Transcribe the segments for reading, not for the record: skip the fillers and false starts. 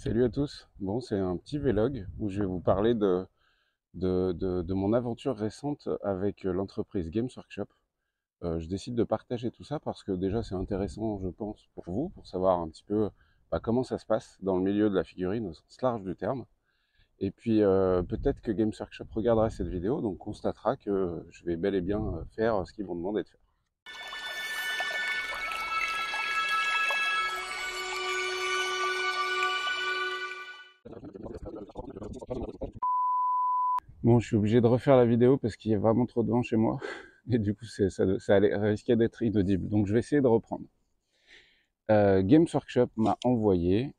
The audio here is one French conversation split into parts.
Salut à tous. Bon, c'est un petit vlog où je vais vous parler de mon aventure récente avec l'entreprise Games Workshop. Je décide de partager tout ça parce que déjà c'est intéressant, je pense, pour vous, pour savoir un petit peu comment ça se passe dans le milieu de la figurine au sens large du terme. Et puis peut-être que Games Workshop regardera cette vidéo, donc constatera que je vais bel et bien faire ce qu'ils m'ont demandé de faire. Bon, je suis obligé de refaire la vidéo parce qu'il y a vraiment trop de vent chez moi et du coup ça risquait d'être inaudible, donc je vais essayer de reprendre. Games Workshop m'a envoyé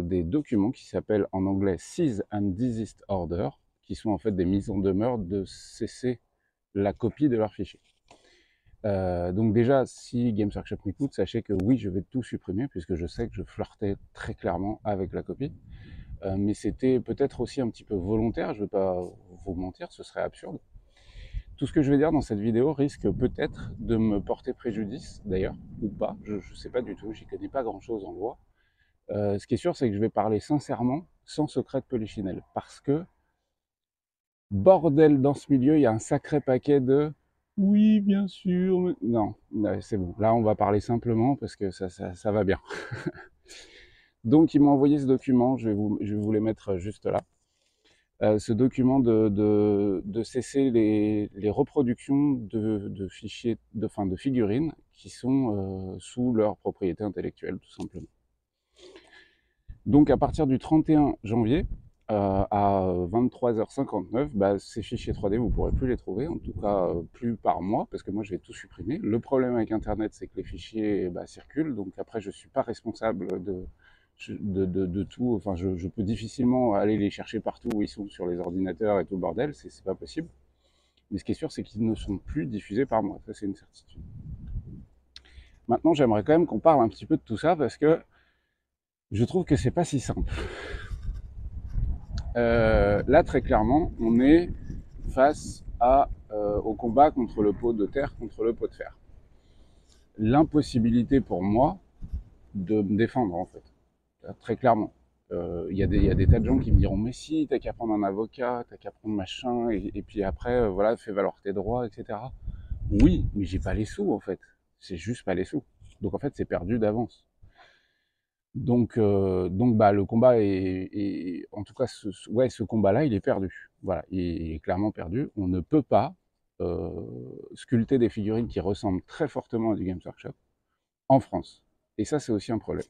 des documents qui s'appellent en anglais Cease and Desist Order, qui sont en fait des mises en demeure de cesser la copie de leur fichier. Donc déjà, si Games Workshop m'écoute, sachez que oui, je vais tout supprimer puisque je sais que je flirtais très clairement avec la copie. Mais c'était peut-être aussi un petit peu volontaire, je ne vais pas vous mentir, ce serait absurde. Tout ce que je vais dire dans cette vidéo risque peut-être de me porter préjudice, d'ailleurs, ou pas, je ne sais pas du tout, j'y connais pas grand-chose en loi. Ce qui est sûr, c'est que je vais parler sincèrement, sans secret de polichinelle, parce que, bordel, dans ce milieu, il y a un sacré paquet de « oui, bien sûr, mais... » Non, c'est bon, là on va parler simplement, parce que ça va bien. Donc, ils m'ont envoyé ce document, je vais vous les mettre juste là. Ce document de cesser les reproductions de fichiers, de figurines qui sont sous leur propriété intellectuelle, tout simplement. Donc, à partir du 31 janvier, à 23h59, bah, ces fichiers 3D, vous ne pourrez plus les trouver, en tout cas plus par mois, parce que moi je vais tout supprimer. Le problème avec Internet, c'est que les fichiers circulent, donc après je ne suis pas responsable de tout, enfin je peux difficilement aller les chercher partout où ils sont sur les ordinateurs et tout le bordel, c'est pas possible. Mais ce qui est sûr, c'est qu'ils ne sont plus diffusés par moi, ça c'est une certitude. Maintenant, j'aimerais quand même qu'on parle un petit peu de tout ça parce que je trouve que c'est pas si simple. Là, très clairement, on est face au combat contre le pot de terre, contre le pot de fer. L'impossibilité pour moi de me défendre en fait. Très clairement. Il y a des tas de gens qui me diront « Mais si, t'as qu'à prendre un avocat, t'as qu'à prendre machin, et puis après, voilà, fais valoir tes droits, etc. » Oui, mais j'ai pas les sous, en fait. C'est juste pas les sous. Donc, en fait, c'est perdu d'avance. Donc bah, le combat est en tout cas, ce combat-là, il est perdu. Voilà, il est clairement perdu. On ne peut pas sculpter des figurines qui ressemblent très fortement à du Games Workshop en France. Et ça, c'est aussi un problème.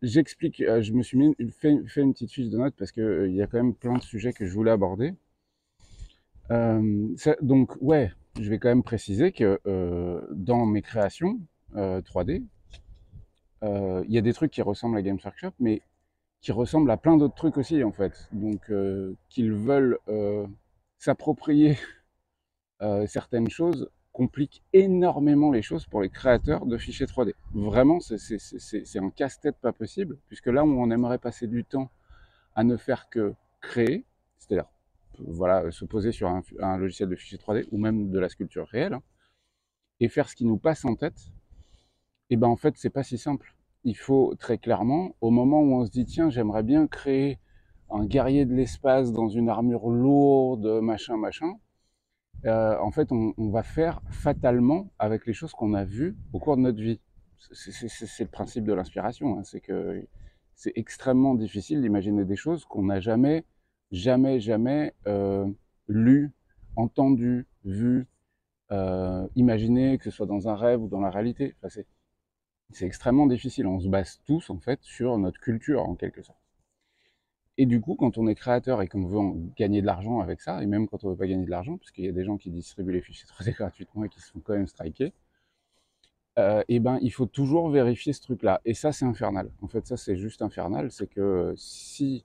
J'explique, je me suis fait une petite fiche de notes parce qu'il y a quand même plein de sujets que je voulais aborder. Donc ouais, je vais quand même préciser que dans mes créations 3D, il y a des trucs qui ressemblent à Games Workshop, mais qui ressemblent à plein d'autres trucs aussi en fait. Donc qu'ils veulent s'approprier certaines choses complique énormément les choses pour les créateurs de fichiers 3D. Vraiment, c'est un casse-tête pas possible, puisque là où on aimerait passer du temps à ne faire que créer, c'est-à-dire voilà, se poser sur un logiciel de fichiers 3D, ou même de la sculpture réelle, hein, et faire ce qui nous passe en tête, et ben en fait, c'est pas si simple. Il faut très clairement, au moment où on se dit « Tiens, j'aimerais bien créer un guerrier de l'espace dans une armure lourde, machin, machin », en fait, on va faire fatalement avec les choses qu'on a vues au cours de notre vie. C'est le principe de l'inspiration, hein, c'est que c'est extrêmement difficile d'imaginer des choses qu'on n'a jamais lues, entendues, vues, imaginées, que ce soit dans un rêve ou dans la réalité. Enfin, c'est extrêmement difficile, on se base tous en fait sur notre culture en quelque sorte. Et du coup, quand on est créateur et qu'on veut gagner de l'argent avec ça, et même quand on ne veut pas gagner de l'argent, parce qu'il y a des gens qui distribuent les fichiers 3D gratuitement et qui se font quand même striker, et ben, il faut toujours vérifier ce truc-là. Et ça, c'est infernal. En fait, ça, c'est juste infernal. C'est que si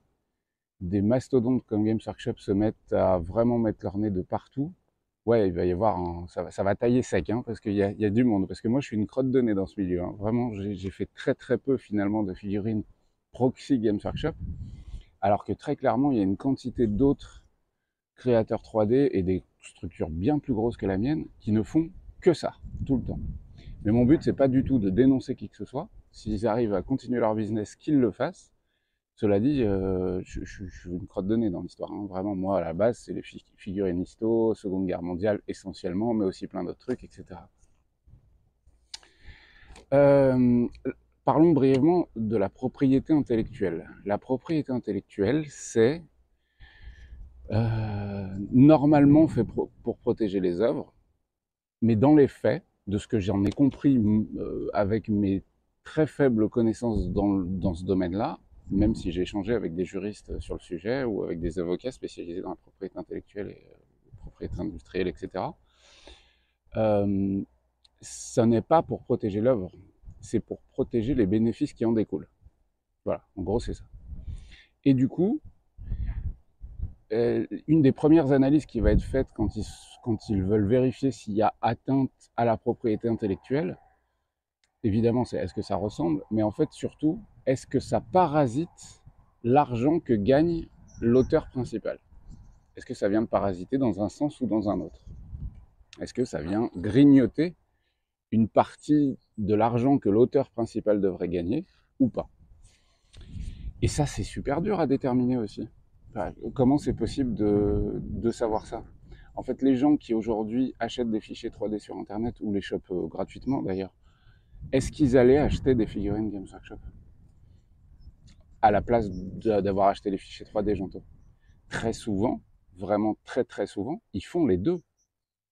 des mastodontes comme Games Workshop se mettent à vraiment mettre leur nez de partout, ouais, il va y avoir ça va tailler sec, hein, parce qu'il y a du monde. Parce que moi, je suis une crotte de nez dans ce milieu. Hein. Vraiment, j'ai fait très très peu, finalement, de figurines proxy Games Workshop. Alors que très clairement, il y a une quantité d'autres créateurs 3D et des structures bien plus grosses que la mienne qui ne font que ça, tout le temps. Mais mon but, c'est pas du tout de dénoncer qui que ce soit, S'ils arrivent à continuer leur business, qu'ils le fassent. Cela dit, je suis une crotte de nez dans l'histoire, hein. Vraiment, moi, à la base, c'est les figurines histo, Seconde Guerre mondiale essentiellement, mais aussi plein d'autres trucs, etc. Parlons brièvement de la propriété intellectuelle. La propriété intellectuelle, c'est normalement fait pour protéger les œuvres, mais dans les faits, de ce que j'en ai compris avec mes très faibles connaissances dans ce domaine-là, même si j'ai échangé avec des juristes sur le sujet ou avec des avocats spécialisés dans la propriété intellectuelle et propriété industrielle, etc. Ça n'est pas pour protéger l'œuvre, c'est pour protéger les bénéfices qui en découlent. Voilà, en gros c'est ça. Et du coup, une des premières analyses qui va être faite quand ils veulent vérifier s'il y a atteinte à la propriété intellectuelle, évidemment c'est est-ce que ça ressemble, mais en fait surtout, est-ce que ça parasite l'argent que gagne l'auteur principal? Est-ce que ça vient de parasiter dans un sens ou dans un autre? Est-ce que ça vient grignoter une partie de l'argent que l'auteur principal devrait gagner ou pas? Et ça, c'est super dur à déterminer aussi. Enfin, comment c'est possible de savoir ça? En fait, les gens qui aujourd'hui achètent des fichiers 3D sur Internet ou les chopent gratuitement d'ailleurs, est-ce qu'ils allaient acheter des figurines Games Workshop à la place d'avoir acheté les fichiers 3D, j'entends? Très souvent, vraiment très très souvent, ils font les deux.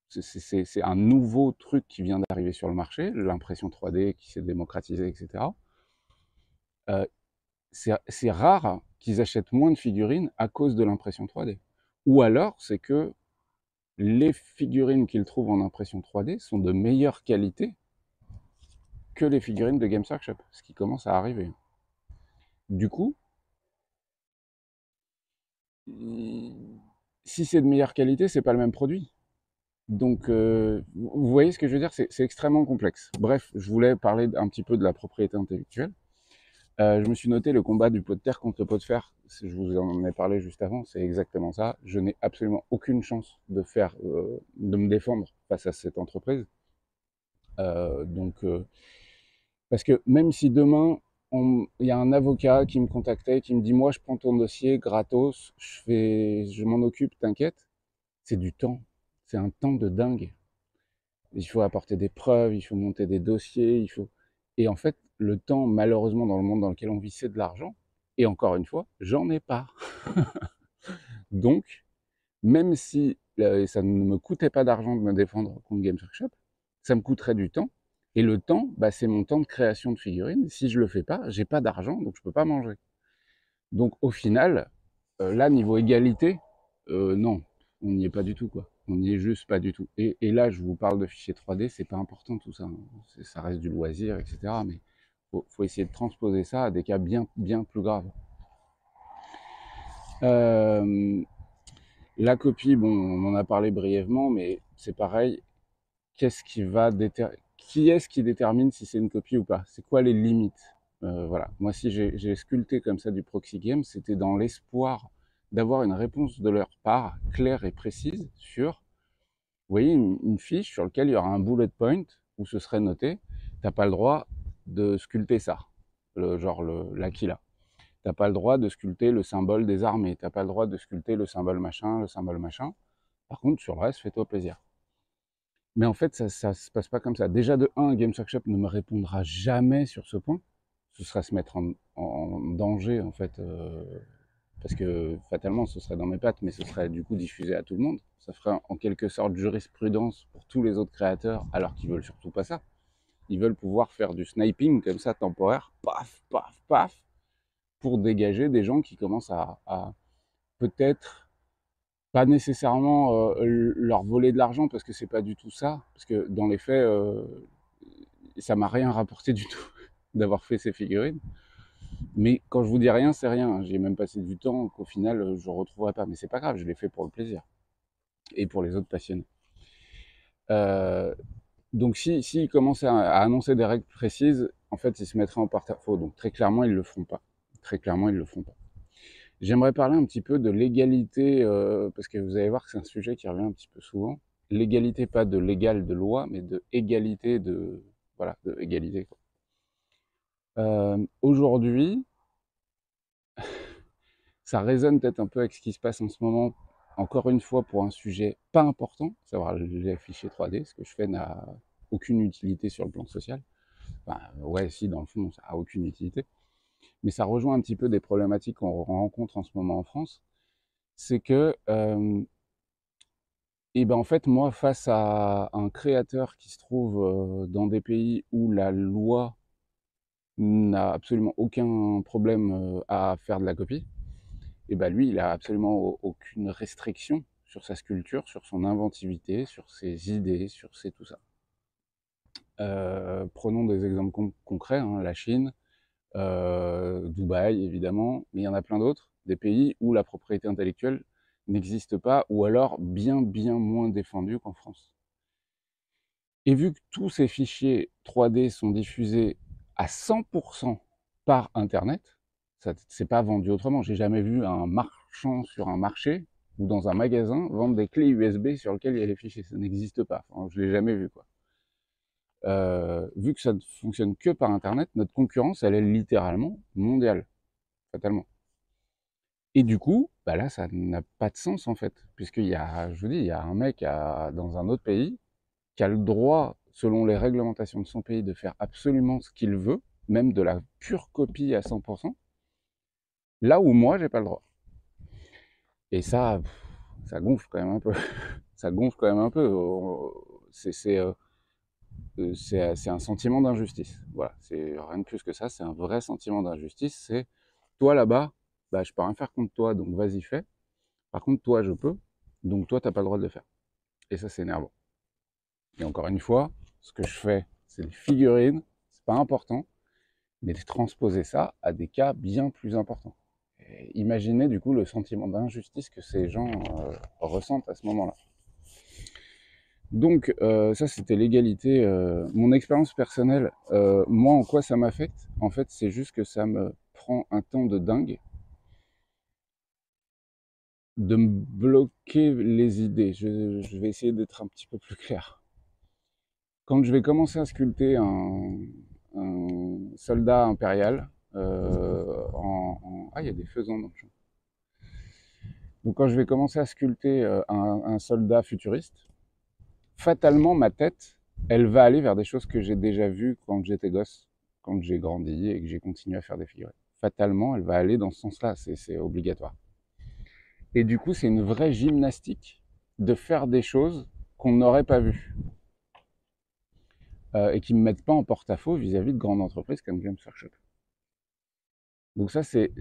C'est un nouveau truc qui vient d'arriver sur le marché, l'impression 3D qui s'est démocratisée, etc. C'est rare qu'ils achètent moins de figurines à cause de l'impression 3D. Ou alors, c'est que les figurines qu'ils trouvent en impression 3D sont de meilleure qualité que les figurines de Games Workshop, ce qui commence à arriver. Du coup, si c'est de meilleure qualité, c'est pas le même produit. Donc, vous voyez ce que je veux dire, c'est extrêmement complexe. Bref, je voulais parler un petit peu de la propriété intellectuelle. Je me suis noté le combat du pot de terre contre le pot de fer. Je vous en ai parlé juste avant, c'est exactement ça. Je n'ai absolument aucune chance de me défendre face à cette entreprise. Parce que même si demain, il y a un avocat qui me contactait, qui me dit « Moi, je prends ton dossier gratos, je m'en occupe, t'inquiète. » C'est du temps. C'est un temps de dingue. Il faut apporter des preuves, il faut monter des dossiers, il faut... Et en fait, le temps, malheureusement, dans le monde dans lequel on vit, c'est de l'argent. Et encore une fois, j'en ai pas. Donc, même si ça ne me coûtait pas d'argent de me défendre contre Games Workshop, ça me coûterait du temps. Et le temps, bah, c'est mon temps de création de figurines. Si je le fais pas, j'ai pas d'argent, donc je peux pas manger. Donc au final, là, niveau égalité, non, on n'y est pas du tout, quoi. On n'y est juste pas du tout. Et là, je vous parle de fichiers 3D, c'est pas important tout ça. Ça reste du loisir, etc. Mais faut essayer de transposer ça à des cas bien, bien plus graves. La copie, bon, on en a parlé brièvement, mais c'est pareil. Qui est-ce qui détermine si c'est une copie ou pas? C'est quoi les limites? Voilà. Moi, si j'ai sculpté comme ça du Proxy Game, c'était dans l'espoir d'avoir une réponse de leur part claire et précise sur, vous voyez, une fiche sur laquelle il y aura un bullet point où ce serait noté, t'as pas le droit de sculpter ça, l'Aquila. T'as pas le droit de sculpter le symbole des armées, t'as pas le droit de sculpter le symbole machin, Par contre, sur le reste, fais-toi plaisir. Mais en fait, ça se passe pas comme ça. Déjà de 1, Games Workshop ne me répondra jamais sur ce point. Ce serait se mettre en danger, en fait, parce que fatalement ce serait dans mes pattes, mais ce serait du coup diffusé à tout le monde. Ça ferait en quelque sorte jurisprudence pour tous les autres créateurs, alors qu'ils veulent surtout pas ça. Ils veulent pouvoir faire du sniping comme ça, temporaire, paf, paf, paf, pour dégager des gens qui commencent à peut-être pas nécessairement leur voler de l'argent, parce que c'est pas du tout ça, parce que dans les faits, ça m'a rien rapporté du tout d'avoir fait ces figurines. Mais quand je vous dis rien, c'est rien. J'ai même passé du temps qu'au final, je ne retrouverai pas. Mais c'est pas grave, je l'ai fait pour le plaisir. Et pour les autres passionnés. Donc, s'ils commençaient à annoncer des règles précises, en fait, ils se mettraient en porte-à-faux. Donc, très clairement, ils ne le feront pas. Très clairement, ils le feront pas. J'aimerais parler un petit peu de l'égalité, parce que vous allez voir que c'est un sujet qui revient un petit peu souvent. L'égalité, pas de légal, de loi, mais de égalité, de... Voilà, de égalité, quoi. Aujourd'hui, ça résonne peut-être un peu avec ce qui se passe en ce moment, encore une fois pour un sujet pas important, savoir les fichiers 3D, ce que je fais n'a aucune utilité sur le plan social. Enfin, ouais, si, dans le fond, ça n'a aucune utilité. Mais ça rejoint un petit peu des problématiques qu'on rencontre en ce moment en France. C'est que, en fait, moi, face à un créateur qui se trouve dans des pays où la loi n'a absolument aucun problème à faire de la copie, et ben lui, il n'a absolument aucune restriction sur sa sculpture, sur son inventivité, sur ses idées, sur ses tout ça. Prenons des exemples concrets, hein, la Chine, Dubaï évidemment, mais il y en a plein d'autres, des pays où la propriété intellectuelle n'existe pas, ou alors bien moins défendue qu'en France. Et vu que tous ces fichiers 3D sont diffusés à 100% par Internet, ça c'est pas vendu autrement. J'ai jamais vu un marchand sur un marché ou dans un magasin vendre des clés USB sur lesquelles il y a les fichiers. Ça n'existe pas. Enfin, je l'ai jamais vu, quoi. Vu que ça ne fonctionne que par Internet, notre concurrence, elle est littéralement mondiale, fatalement. Et du coup, bah là, ça n'a pas de sens, en fait, puisqu'il y a, je vous dis, il y a un mec dans un autre pays qui a le droit, selon les réglementations de son pays, de faire absolument ce qu'il veut, même de la pure copie à 100%, là où moi, j'ai pas le droit. Et ça, ça gonfle quand même un peu. Ça gonfle quand même un peu. C'est un sentiment d'injustice. Voilà, c'est rien de plus que ça, c'est un vrai sentiment d'injustice. C'est, toi là-bas, bah, je peux rien faire contre toi, donc vas-y, fais. Par contre, toi, je peux, donc toi, t'as pas le droit de le faire. Et ça, c'est énervant. Et encore une fois, ce que je fais, c'est des figurines, c'est pas important, mais de transposer ça à des cas bien plus importants. Et imaginez du coup le sentiment d'injustice que ces gens ressentent à ce moment-là. Donc ça c'était l'égalité, mon expérience personnelle, moi en quoi ça m'affecte, en fait c'est juste que ça me prend un temps de dingue de me bloquer les idées. Je vais essayer d'être un petit peu plus clair. Quand je vais commencer à sculpter un soldat impérial, il y a des faisans dans le champ. Donc quand je vais commencer à sculpter un soldat futuriste, fatalement, ma tête, elle va aller vers des choses que j'ai déjà vues quand j'étais gosse, quand j'ai grandi et que j'ai continué à faire des figurines. Fatalement, elle va aller dans ce sens-là, c'est obligatoire. Et du coup, c'est une vraie gymnastique de faire des choses qu'on n'aurait pas vues et qui ne me mettent pas en porte-à-faux vis-à-vis de grandes entreprises comme GameStop. Donc ça, en fait,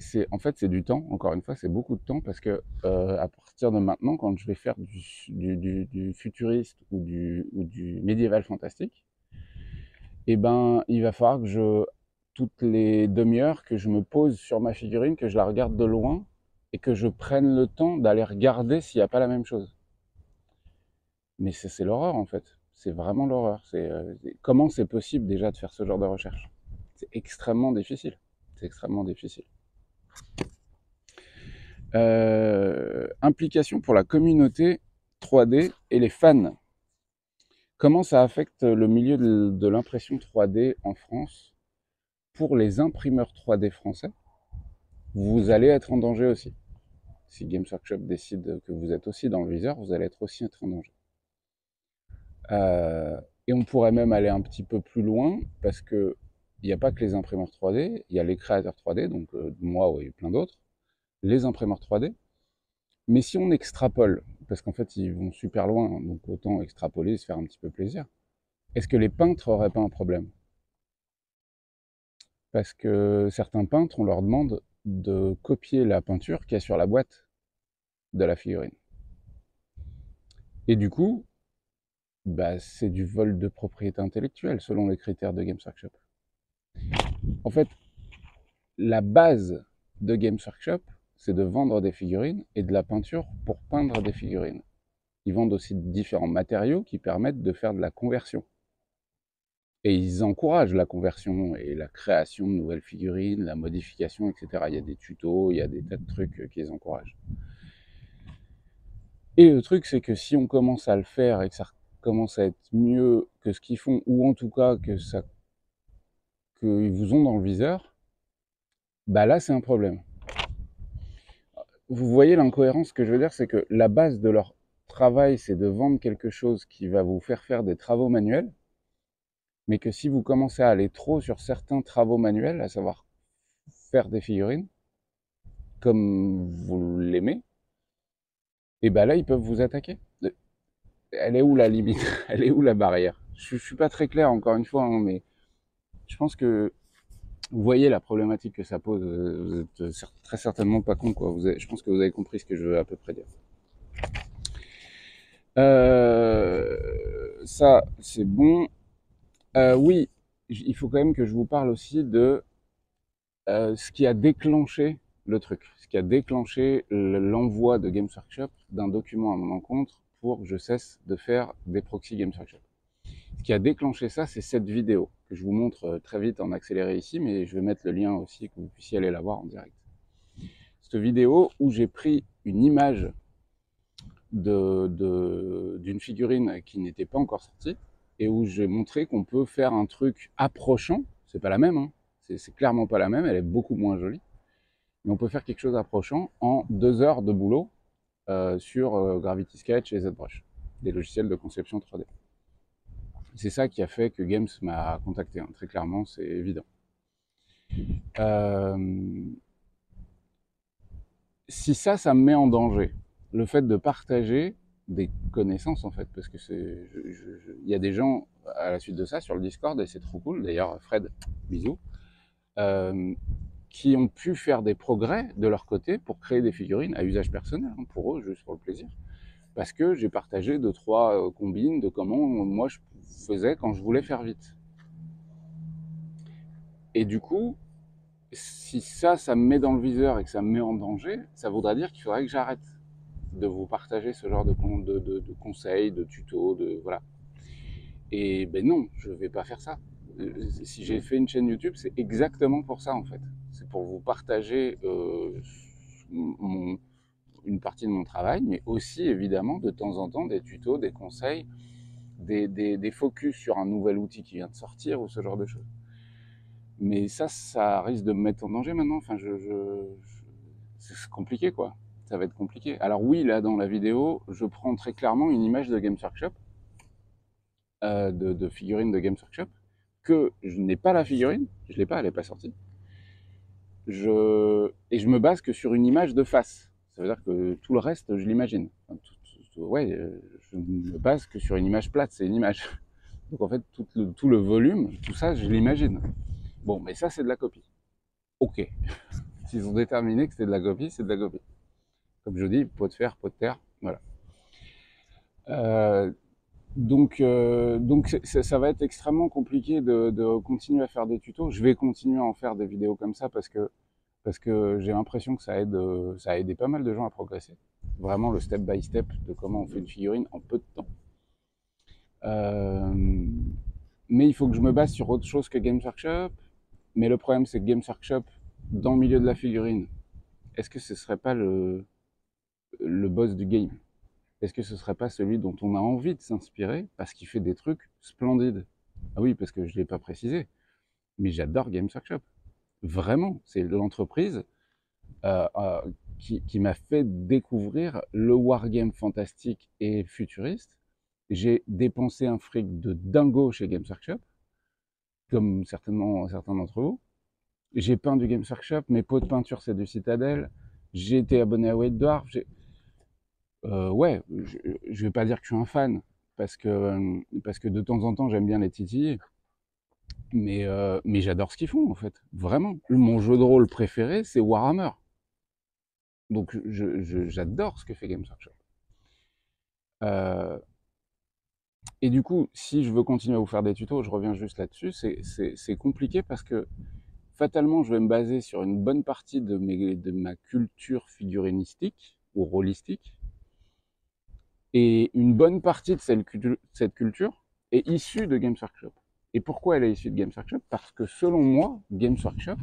c'est du temps, encore une fois, c'est beaucoup de temps, parce que à partir de maintenant, quand je vais faire du futuriste ou du médiéval fantastique, eh ben, il va falloir que toutes les demi-heures, que je me pose sur ma figurine, que je la regarde de loin, et que je prenne le temps d'aller regarder s'il n'y a pas la même chose. Mais c'est l'horreur, en fait. C'est vraiment l'horreur. Comment c'est possible, déjà, de faire ce genre de recherche? C'est extrêmement difficile. C'est extrêmement difficile. Implication pour la communauté 3D et les fans. Comment ça affecte le milieu de l'impression 3D en France? Pour les imprimeurs 3D français, vous allez être en danger aussi. Si Games Workshop décide que vous êtes aussi dans le viseur, vous allez aussi être en danger. Et on pourrait même aller un petit peu plus loin, parce que il n'y a pas que les imprimeurs 3D, il y a les créateurs 3D, donc moi et plein d'autres, les imprimeurs 3D. Mais si on extrapole, parce qu'en fait ils vont super loin, donc autant extrapoler et se faire un petit peu plaisir, est-ce que les peintres n'auraient pas un problème? Parce que certains peintres, on leur demande de copier la peinture qu'il y a sur la boîte de la figurine. Et du coup, bah, c'est du vol de propriété intellectuelle, selon les critères de Games Workshop. En fait, la base de Games Workshop, c'est de vendre des figurines et de la peinture pour peindre des figurines. Ils vendent aussi différents matériaux qui permettent de faire de la conversion. Et ils encouragent la conversion et la création de nouvelles figurines, la modification, etc. Il y a des tutos, il y a des tas de trucs qui les encouragent. Et le truc, c'est que si on commence à le faire et que ça commence à être mieux que ce qu'ils font, ou en tout cas que ça qu'ils vous ont dans le viseur, bah là c'est un problème. Vous voyez l'incohérence, que je veux dire, c'est que la base de leur travail, c'est de vendre quelque chose qui va vous faire faire des travaux manuels, mais que si vous commencez à aller trop sur certains travaux manuels, à savoir faire des figurines, comme vous l'aimez, et ben là, ils peuvent vous attaquer. Elle est où la limite? Elle est où la barrière? Je ne suis pas très clair, encore une fois, hein, mais je pense que vous voyez la problématique que ça pose. Vous n'êtes très certainement pas con, quoi. Je pense que vous avez compris ce que je veux à peu près dire. Ça, c'est bon. Oui, il faut quand même que je vous parle aussi de ce qui a déclenché le truc, ce qui a déclenché l'envoi de Games Workshop d'un document à mon encontre pour que je cesse de faire des proxys Games Workshop. Ce qui a déclenché ça, c'est cette vidéo que je vous montre très vite en accéléré ici, mais je vais mettre le lien aussi, que vous puissiez aller la voir en direct. Cette vidéo où j'ai pris une image d'une figurine qui n'était pas encore sortie, et où j'ai montré qu'on peut faire un truc approchant, c'est pas la même, hein. C'est clairement pas la même, elle est beaucoup moins jolie, mais on peut faire quelque chose d'approchant en 2 heures de boulot sur Gravity Sketch et ZBrush, des logiciels de conception 3D. C'est ça qui a fait que Games m'a contacté, hein. Très clairement, c'est évident. Si ça, ça me met en danger, le fait de partager des connaissances en fait, parce que il y a des gens à la suite de ça sur le Discord, et c'est trop cool, d'ailleurs Fred, bisous, qui ont pu faire des progrès de leur côté pour créer des figurines à usage personnel, hein, pour eux, juste pour le plaisir, parce que j'ai partagé 2-3 combines de comment moi je faisais quand je voulais faire vite. Et du coup, si ça, ça me met dans le viseur et que ça me met en danger, ça voudrait dire qu'il faudrait que j'arrête de vous partager ce genre de conseils, de tutos, de voilà. Et ben non, je vais pas faire ça. Si j'ai fait une chaîne YouTube, c'est exactement pour ça en fait. C'est pour vous partager une partie de mon travail, mais aussi évidemment de temps en temps des tutos, des conseils, des focus sur un nouvel outil qui vient de sortir ou ce genre de choses. Mais ça, ça risque de me mettre en danger maintenant. Enfin, c'est compliqué quoi. Ça va être compliqué. Alors oui, là, dans la vidéo, je prends très clairement une image de Games Workshop, de figurine de Games Workshop, que je n'ai pas la figurine, je ne l'ai pas, elle n'est pas sortie, et je me base que sur une image de face. Ça veut dire que tout le reste, je l'imagine. Enfin, ouais, je me base que sur une image plate, c'est une image. Donc en fait, tout le volume, tout ça, je l'imagine. Bon, mais ça, c'est de la copie. Ok. S'ils ont déterminé que c'était de la copie, c'est de la copie. Comme je dis, pot de fer, pot de terre, voilà. Donc ça va être extrêmement compliqué de continuer à faire des tutos. Je vais continuer à en faire des vidéos comme ça parce que j'ai l'impression que ça a aidé pas mal de gens à progresser. Vraiment le step by step de comment on fait une figurine en peu de temps. Mais il faut que je me base sur autre chose que Games Workshop. Mais le problème, c'est que Games Workshop, dans le milieu de la figurine, est-ce que ce serait pas le boss du game? Est-ce que ce serait pas celui dont on a envie de s'inspirer parce qu'il fait des trucs splendides? Ah oui, parce que je ne l'ai pas précisé, mais j'adore Games Workshop. Vraiment, c'est l'entreprise qui m'a fait découvrir le wargame fantastique et futuriste. J'ai dépensé un fric de dingo chez Games Workshop, comme certainement certains d'entre vous. J'ai peint du Games Workshop, mes pots de peinture c'est du Citadel. J'ai été abonné à White Dwarf. Ouais, je vais pas dire que je suis un fan, parce que de temps en temps j'aime bien les titiller, mais j'adore ce qu'ils font en fait, vraiment. Mon jeu de rôle préféré c'est Warhammer, donc j'adore ce que fait Games Workshop. Et du coup, si je veux continuer à vous faire des tutos, je reviens juste là-dessus, c'est compliqué parce que fatalement, je vais me baser sur une bonne partie de ma culture figurinistique ou rôlistique, et une bonne partie de cette culture est issue de Games Workshop. Et pourquoi elle est issue de Games Workshop? Parce que selon moi, Games Workshop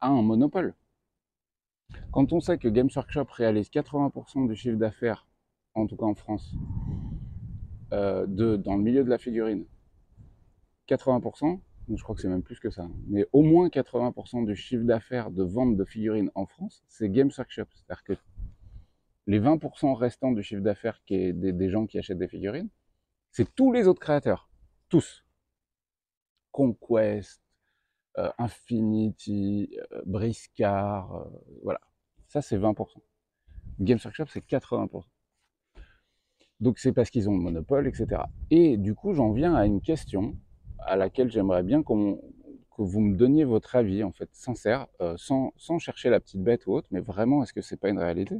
a un monopole. Quand on sait que Games Workshop réalise 80% du chiffre d'affaires, en tout cas en France, dans le milieu de la figurine, 80%, je crois que c'est même plus que ça, mais au moins 80% du chiffre d'affaires de vente de figurines en France, c'est Games Workshop. C'est-à-dire que les 20% restants du chiffre d'affaires qui est des gens qui achètent des figurines, c'est tous les autres créateurs, tous. Conquest, Infinity, Briscard, voilà. Ça, c'est 20%. Games Workshop, c'est 80%. Donc, c'est parce qu'ils ont le monopole, etc. Et du coup, j'en viens à une question à laquelle j'aimerais bien que vous me donniez votre avis, en fait, sincère, sans chercher la petite bête ou autre, mais vraiment, est-ce que c'est pas une réalité?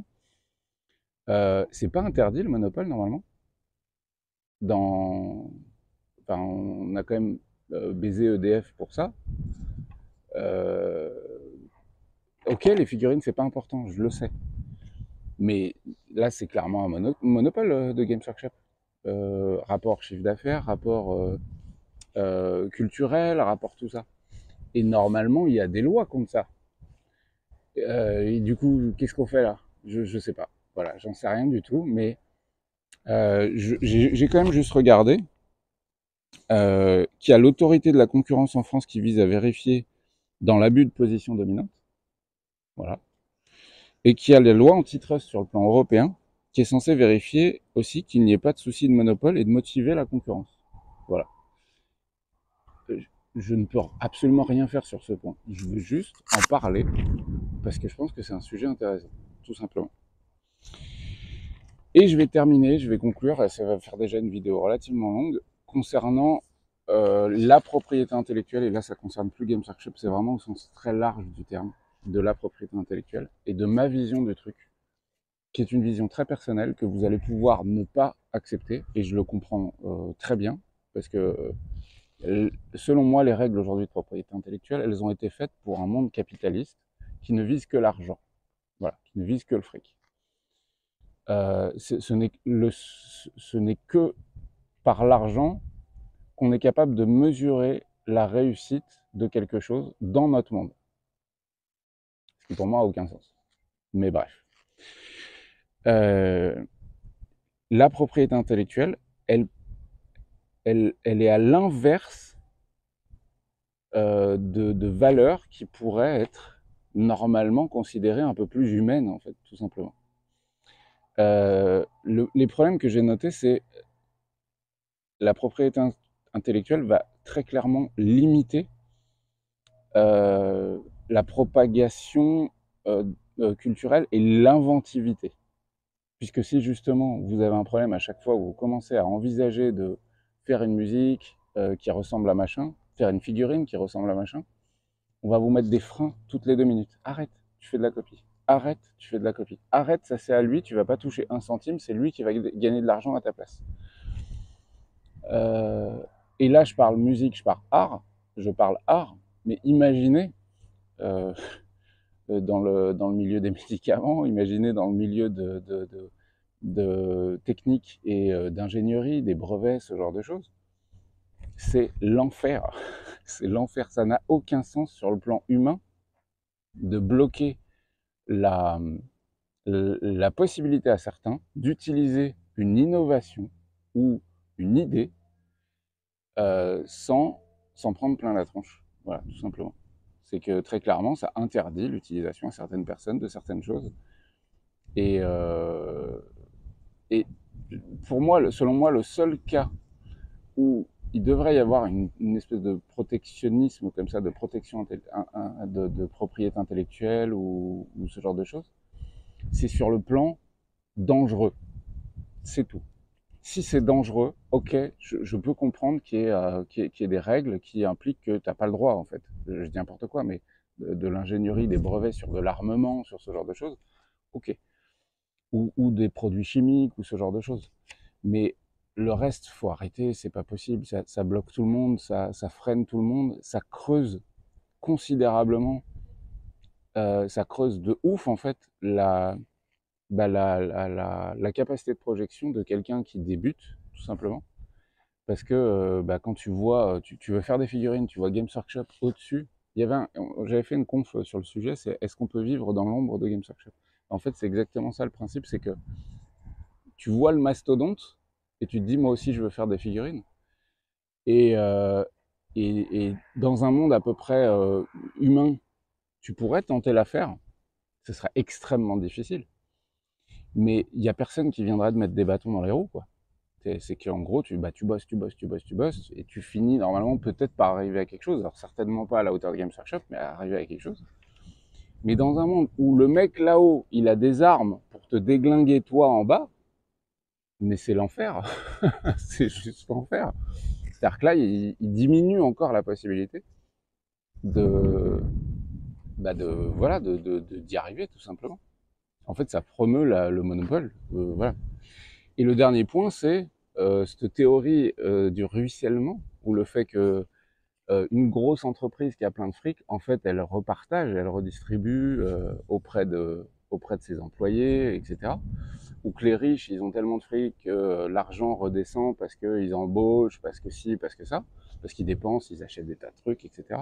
C'est pas interdit, le monopole, normalement? Enfin, on a quand même baisé EDF pour ça. Ok, les figurines, c'est pas important, je le sais. Mais là, c'est clairement un monopole de Games Workshop. Rapport chiffre d'affaires, rapport culturel, rapport tout ça. Et normalement, il y a des lois contre ça. Et du coup, qu'est-ce qu'on fait là? Je sais pas. Voilà, j'en sais rien du tout, mais j'ai quand même juste regardé qu'il y a l'autorité de la concurrence en France qui vise à vérifier dans l'abus de position dominante. Voilà. Et qui a les lois antitrust sur le plan européen, qui est censé vérifier aussi qu'il n'y ait pas de souci de monopole et de motiver la concurrence. Voilà. Je ne peux absolument rien faire sur ce point. Je veux juste en parler, parce que je pense que c'est un sujet intéressant, tout simplement. Et je vais terminer, je vais conclure, ça va faire déjà une vidéo relativement longue, concernant la propriété intellectuelle, et là ça concerne plus Games Workshop, c'est vraiment au sens très large du terme, de la propriété intellectuelle et de ma vision du truc, qui est une vision très personnelle que vous allez pouvoir ne pas accepter, et je le comprends très bien, parce que selon moi, les règles aujourd'hui de propriété intellectuelle, elles ont été faites pour un monde capitaliste qui ne vise que l'argent, voilà, qui ne vise que le fric. Ce n'est que par l'argent qu'on est capable de mesurer la réussite de quelque chose dans notre monde. Ce qui pour moi n'a aucun sens. Mais bref. La propriété intellectuelle, elle est à l'inverse de valeurs qui pourraient être normalement considérées un peu plus humaines, en fait, tout simplement. Les problèmes que j'ai notés, c'est la propriété intellectuelle va très clairement limiter la propagation culturelle et l'inventivité. Puisque si justement vous avez un problème à chaque fois où vous commencez à envisager de faire une musique qui ressemble à machin, faire une figurine qui ressemble à machin, on va vous mettre des freins toutes les 2 minutes. Arrête, tu fais de la copie. Arrête, tu fais de la copie. Arrête, ça c'est à lui, tu vas pas toucher 1 centime, c'est lui qui va gagner de l'argent à ta place. Et là, je parle musique, je parle art, mais imaginez dans le milieu des médicaments, imaginez dans le milieu de technique et d'ingénierie, des brevets, ce genre de choses. C'est l'enfer. C'est l'enfer. Ça n'a aucun sens sur le plan humain de bloquer la possibilité à certains d'utiliser une innovation ou une idée sans s'en prendre plein la tronche. Voilà, tout simplement. C'est que très clairement, ça interdit l'utilisation à certaines personnes de certaines choses. Et pour moi, selon moi, le seul cas où il devrait y avoir une espèce de protectionnisme comme ça, de protection de propriété intellectuelle ou ce genre de choses, c'est sur le plan dangereux. C'est tout. Si c'est dangereux, ok, je peux comprendre qu'il y ait des règles qui impliquent que tu n'as pas le droit, en fait. Je dis n'importe quoi, mais de l'ingénierie, des brevets sur de l'armement, sur ce genre de choses, ok. Ou des produits chimiques, ou ce genre de choses. Mais le reste, il faut arrêter, c'est pas possible, ça bloque tout le monde, ça freine tout le monde, ça creuse considérablement, ça creuse de ouf, en fait, la capacité de projection de quelqu'un qui débute, tout simplement, parce que quand tu vois, tu veux faire des figurines, tu vois Games Workshop au-dessus, j'avais fait une conf sur le sujet, c'est est-ce qu'on peut vivre dans l'ombre de Games Workshop? En fait, c'est exactement ça le principe, c'est que tu vois le mastodonte, et tu te dis, moi aussi je veux faire des figurines, et dans un monde à peu près humain, tu pourrais tenter l'affaire, ce serait extrêmement difficile. Mais il n'y a personne qui viendra te mettre des bâtons dans les roues, quoi. C'est qu'en gros, tu bosses, et tu finis normalement peut-être par arriver à quelque chose. Alors certainement pas à la hauteur de Games Workshop, mais à arriver à quelque chose. Mais dans un monde où le mec là-haut, il a des armes pour te déglinguer toi en bas, mais c'est l'enfer, c'est juste l'enfer. C'est-à-dire que là, il diminue encore la possibilité d'y arriver, tout simplement. En fait, ça promeut le monopole, voilà. Et le dernier point, c'est cette théorie du ruissellement, ou le fait que une grosse entreprise qui a plein de fric, en fait, elle repartage, elle redistribue auprès de ses employés, etc. Ou que les riches, ils ont tellement de fric que l'argent redescend parce qu'ils embauchent, parce que ci, parce que ça, parce qu'ils dépensent, ils achètent des tas de trucs, etc.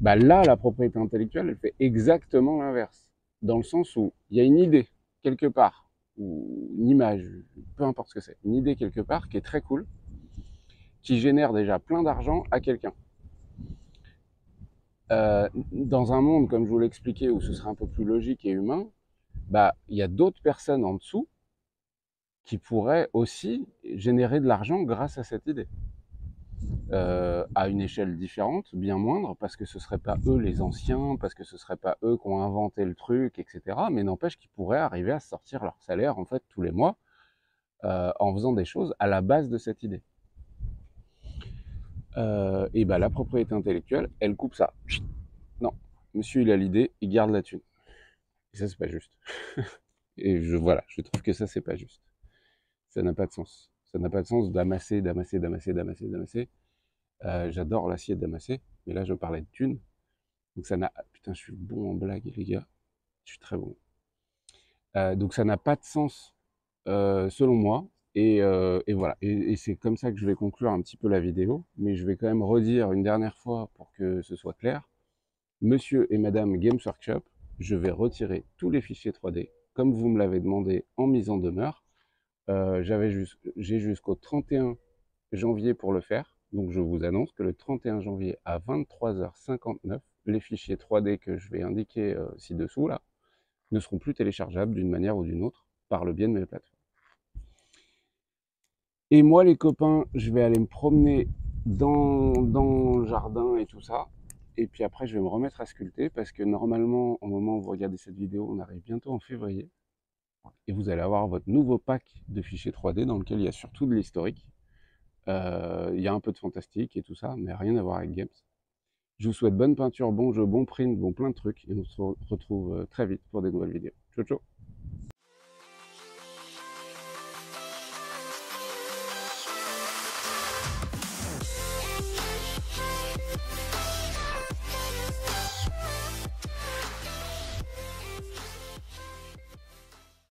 Bah là, la propriété intellectuelle, elle fait exactement l'inverse, dans le sens où il y a une idée, quelque part, ou une image, peu importe ce que c'est, une idée quelque part qui est très cool, qui génère déjà plein d'argent à quelqu'un. Dans un monde, comme je vous l'expliquais, où ce serait un peu plus logique et humain, bah, il y a d'autres personnes en dessous qui pourraient aussi générer de l'argent grâce à cette idée. À une échelle différente, bien moindre, parce que ce ne seraient pas eux les anciens, parce que ce ne seraient pas eux qui ont inventé le truc, etc. Mais n'empêche qu'ils pourraient arriver à sortir leur salaire, en fait, tous les mois, en faisant des choses à la base de cette idée. Et bien, la propriété intellectuelle, elle coupe ça. Non, monsieur, il a l'idée, il garde la thune. Et ça, c'est pas juste. Et voilà, je trouve que ça, c'est pas juste. Ça n'a pas de sens. Ça n'a pas de sens d'amasser. J'adore l'acier damassé, mais là je parlais de thunes. Donc ça n'a... Putain, je suis bon en blague, les gars. Je suis très bon. Donc ça n'a pas de sens, selon moi. Et voilà. Et c'est comme ça que je vais conclure un petit peu la vidéo. Mais je vais quand même redire une dernière fois pour que ce soit clair. Monsieur et Madame Games Workshop, je vais retirer tous les fichiers 3D, comme vous me l'avez demandé en mise en demeure. J'ai jusqu'au 31 janvier pour le faire. Donc je vous annonce que le 31 janvier à 23h59, les fichiers 3D que je vais indiquer ci-dessous là, ne seront plus téléchargeables d'une manière ou d'une autre par le biais de mes plateformes. Et moi les copains, je vais aller me promener dans le jardin et tout ça. Et puis après je vais me remettre à sculpter parce que normalement au moment où vous regardez cette vidéo, on arrive bientôt en février. Et vous allez avoir votre nouveau pack de fichiers 3D dans lequel il y a surtout de l'historique. Il y a un peu de fantastique et tout ça, mais rien à voir avec Games. Je vous souhaite bonne peinture, bon jeu, bon print, bon plein de trucs. Et on se retrouve très vite pour des nouvelles vidéos. Ciao, ciao!